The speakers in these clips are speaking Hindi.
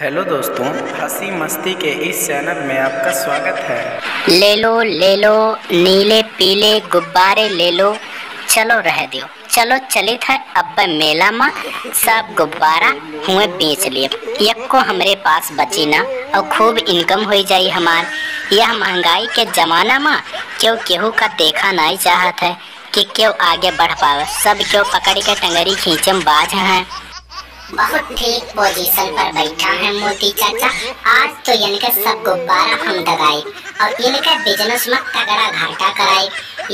हेलो दोस्तों, हंसी मस्ती के इस चैनल में आपका स्वागत है। ले लो नीले पीले गुब्बारे ले लो, चलो रह दियो, चलो चली था अब्बे मेला माँ, सब गुब्बारा हुए बेच लिए, यक्को हमरे पास बची ना और खूब इनकम हो जाई हमार। यह महंगाई के जमाना माँ क्यों केहू का देखा नहीं चाहत है कि क्यों आगे बढ़ पावे, सब क्यों पकड़ के टंगरी खींचम बाज हैं। बहुत ठीक पोजीशन पर बैठा है मोदी चाचा, आज तो इनका सब गुब्बारा हम दगाए और इनका बिजनेस में तगड़ा घाटा कराए।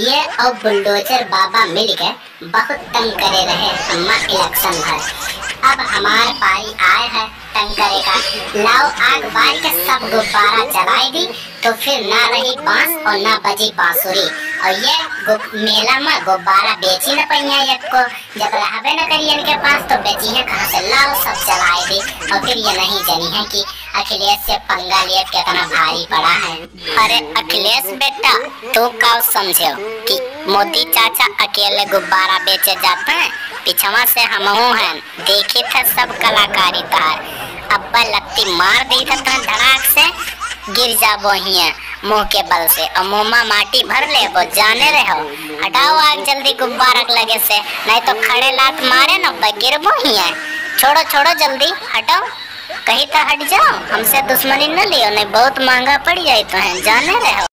ये और बुलडोजर बाबा मिल गए, बहुत तंग करे रहे हम इलेक्शन भर। अब हमार पारी आए है तंग करे का, लाओ आग बार के सब गुब्बारा जलाए दी, तो फिर ना रही बांस और ना बजी बांसुरी। और ये मेला में गुब्बारा बेची न पैया, को जब रहबे न करी इनके पास तो बेची है कहाँ से, लाओ सब चलाए दी। और फिर ये नहीं जानी है कि अखिलेश से पंगा लिए कितना भारी पड़ा है। अरे अखिलेश बेटा, तू का समझो कि मोदी चाचा अकेले गुब्बारा बेचे जाते हैं, पिछवा से हमहू हैं, देखी था सब कलाकारी तार, अब्बा लत्ती मार दी था धड़ाक से, गिर जाबो हिया मुँह के बल से और मुँह माटी भर ले वो जाने रहो। हटाओ आग जल्दी गुब्बारा लगे से, नहीं तो खड़े लात मारे न गिरबो ही है। छोड़ो छोड़ो जल्दी हटाओ, कहीं तो हट जाओ, हमसे दुश्मनी न लियो, नहीं बहुत महंगा पड़ जाए तो है, जाने रहो।